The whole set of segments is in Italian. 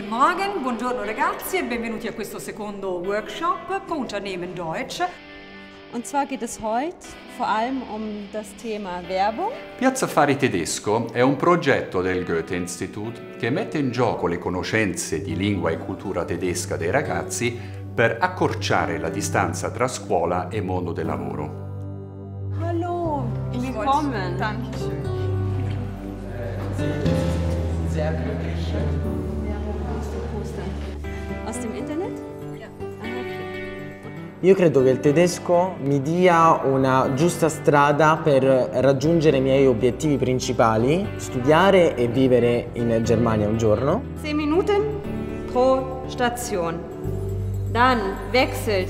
Guten Morgen, buongiorno ragazzi e benvenuti a questo secondo Workshop Unternehmen Deutsche. Und zwar geht es heute vor allem um das Thema Werbung. Piazza Affari Tedesco è un progetto del Goethe-Institut che mette in gioco le conoscenze di lingua e cultura tedesca dei ragazzi per accorciare la distanza tra scuola e mondo del lavoro. Hallo, willkommen. Dankeschön. Sehr glücklich. Aus dem Internet? Ja. Io credo che il tedesco mi dia una giusta strada per raggiungere i miei obiettivi principali, studiare e vivere in Germania un giorno. 10 minuten pro stazione.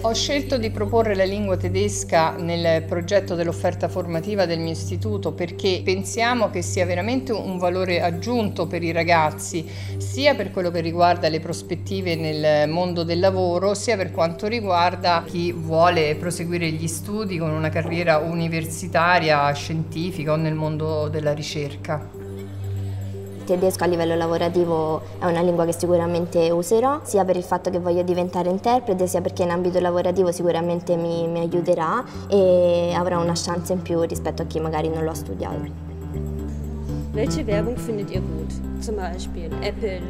Ho scelto di proporre la lingua tedesca nel progetto dell'offerta formativa del mio istituto perché pensiamo che sia veramente un valore aggiunto per i ragazzi, sia per quello che riguarda le prospettive nel mondo del lavoro, sia per quanto riguarda chi vuole proseguire gli studi con una carriera universitaria, scientifica o nel mondo della ricerca. Il tedesco a livello lavorativo è una lingua che sicuramente userò, sia per il fatto che voglio diventare interprete, sia perché in ambito lavorativo sicuramente mi aiuterà e avrò una chance in più rispetto a chi magari non lo ha studiato. Welche Werbung findet ihr gut? Zum Beispiel Apple.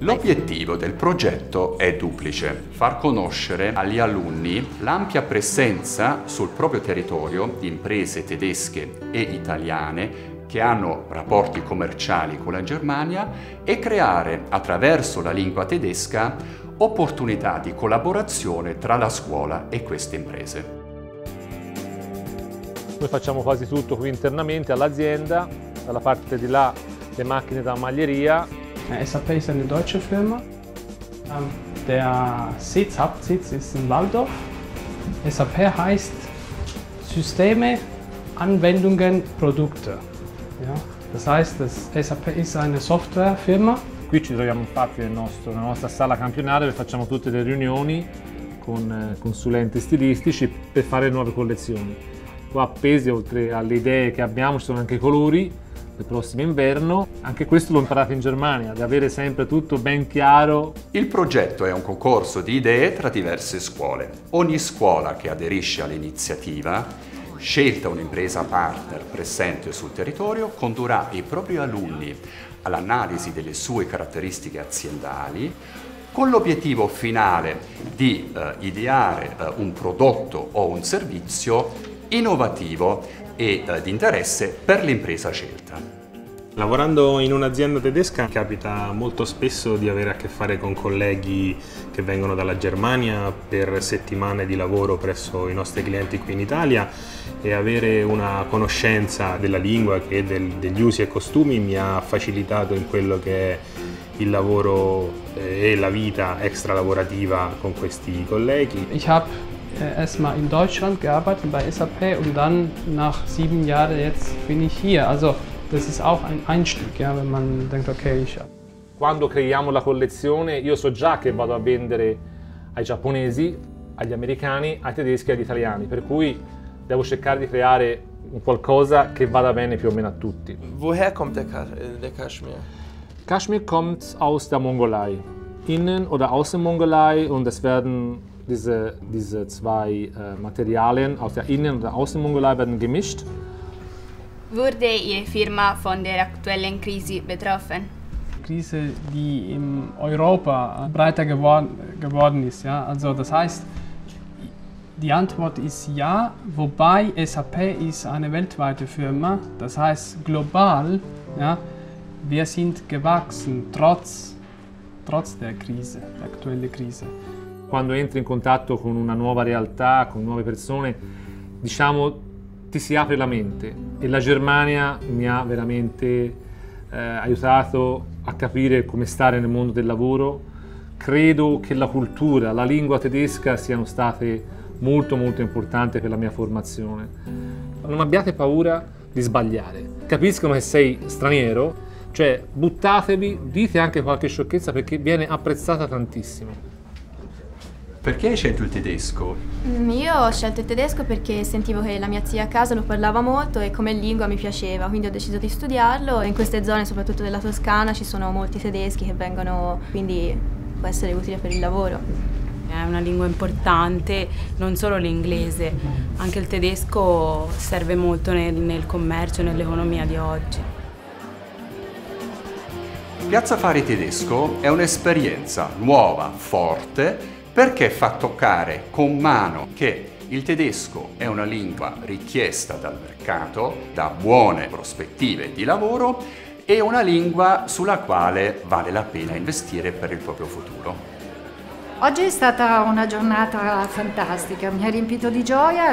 L'obiettivo del progetto è duplice: far conoscere agli alunni l'ampia presenza sul proprio territorio di imprese tedesche e italiane che hanno rapporti commerciali con la Germania e creare, attraverso la lingua tedesca, opportunità di collaborazione tra la scuola e queste imprese. Noi facciamo quasi tutto qui internamente all'azienda, dalla parte di là le macchine da maglieria. SAP ist eine deutsche Firma. Der Sitz, Hauptsitz ist in Waldorf. SAP heißt Systeme, Anwendungen, Produkte. Ja, das heißt, das SAP ist eine Softwarefirma. Qui ci troviamo infatti nella nostra sala campionale dove facciamo tutte le riunioni con consulenti stilistici per fare nuove collezioni. Qua appesi, oltre alle idee che abbiamo, ci sono anche i colori del prossimo inverno. Anche questo l'ho imparato in Germania, ad avere sempre tutto ben chiaro. Il progetto è un concorso di idee tra diverse scuole. Ogni scuola che aderisce all'iniziativa scelta un'impresa partner presente sul territorio, condurrà i propri alunni all'analisi delle sue caratteristiche aziendali con l'obiettivo finale di ideare un prodotto o un servizio innovativo e di interesse per l'impresa scelta. Lavorando in un'azienda tedesca capita molto spesso di avere a che fare con colleghi che vengono dalla Germania per settimane di lavoro presso i nostri clienti qui in Italia e avere una conoscenza della lingua e degli usi e costumi mi ha facilitato in quello che è il lavoro e la vita extra lavorativa con questi colleghi. Ich habe erstmal in Deutschland gearbeitet bei SAP und dann nach 7 Jahren jetzt bin ich hier. Also das ist auch ein Einstieg, ja, wenn man denkt, okay, ich habe. Quando creiamo la collezione io so già che vado a vendere ai giapponesi, agli americani, ai tedeschi e agli italiani, per cui devo cercare di creare qualcosa che vada bene più o meno a tutti. Woher kommt der Kaschmir? Kaschmir kommt aus der Mongolei. Innen oder außen Mongolei und es werden diese zwei Materialien aus der Innen- und der Außenmongolei werden gemischt. Wurde Ihre Firma von der aktuellen Krise betroffen? Krise, die in Europa breiter geworden ist. Ja? Also das heißt, die Antwort ist ja, wobei SAP ist eine weltweite Firma. Das heißt global, ja, wir sind gewachsen, trotz der Krise, der aktuellen Krise. Quando entri in contatto con una nuova realtà, con nuove persone, diciamo ti si apre la mente e la Germania mi ha veramente aiutato a capire come stare nel mondo del lavoro. Credo che la cultura, la lingua tedesca siano state molto importanti per la mia formazione. Non abbiate paura di sbagliare, capiscono che sei straniero, cioè buttatevi, dite anche qualche sciocchezza perché viene apprezzata tantissimo. Perché hai scelto il tedesco? Io ho scelto il tedesco perché sentivo che la mia zia a casa lo parlava molto e come lingua mi piaceva, quindi ho deciso di studiarlo. In queste zone, soprattutto della Toscana, ci sono molti tedeschi che vengono, quindi può essere utile per il lavoro. È una lingua importante, non solo l'inglese, anche il tedesco serve molto nel commercio, nell'economia di oggi. Piazza Affari Tedesco è un'esperienza nuova, forte, perché fa toccare con mano che il tedesco è una lingua richiesta dal mercato, da buone prospettive di lavoro, e una lingua sulla quale vale la pena investire per il proprio futuro. Oggi è stata una giornata fantastica, mi ha riempito di gioia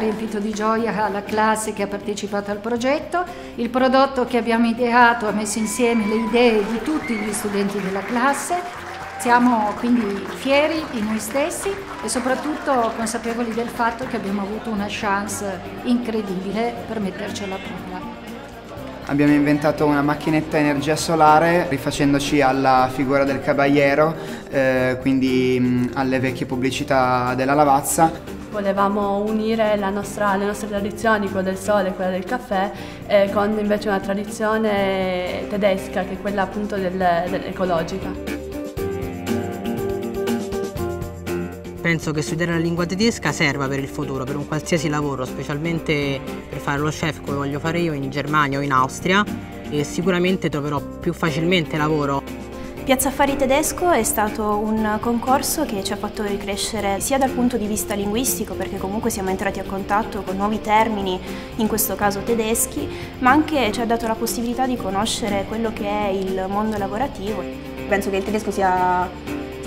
la classe che ha partecipato al progetto, il prodotto che abbiamo ideato ha messo insieme le idee di tutti gli studenti della classe, siamo quindi fieri di noi stessi e soprattutto consapevoli del fatto che abbiamo avuto una chance incredibile per metterci alla prova. Abbiamo inventato una macchinetta a energia solare rifacendoci alla figura del caballero, quindi alle vecchie pubblicità della Lavazza. Volevamo unire le nostre tradizioni, quella del sole e quella del caffè, con invece una tradizione tedesca che è quella appunto dell'ecologica. Penso che studiare la lingua tedesca serva per il futuro, per un qualsiasi lavoro, specialmente per fare lo chef come voglio fare io in Germania o in Austria, e sicuramente troverò più facilmente lavoro. Piazza Affari Tedesco è stato un concorso che ci ha fatto ricrescere sia dal punto di vista linguistico, perché comunque siamo entrati a contatto con nuovi termini, in questo caso tedeschi, ma anche ci ha dato la possibilità di conoscere quello che è il mondo lavorativo. Penso che il tedesco sia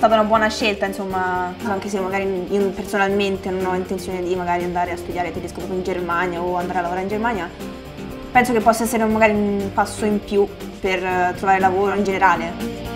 è stata una buona scelta, insomma, anche se magari io personalmente non ho intenzione di magari andare a studiare tedesco in Germania o andare a lavorare in Germania, penso che possa essere magari un passo in più per trovare lavoro in generale.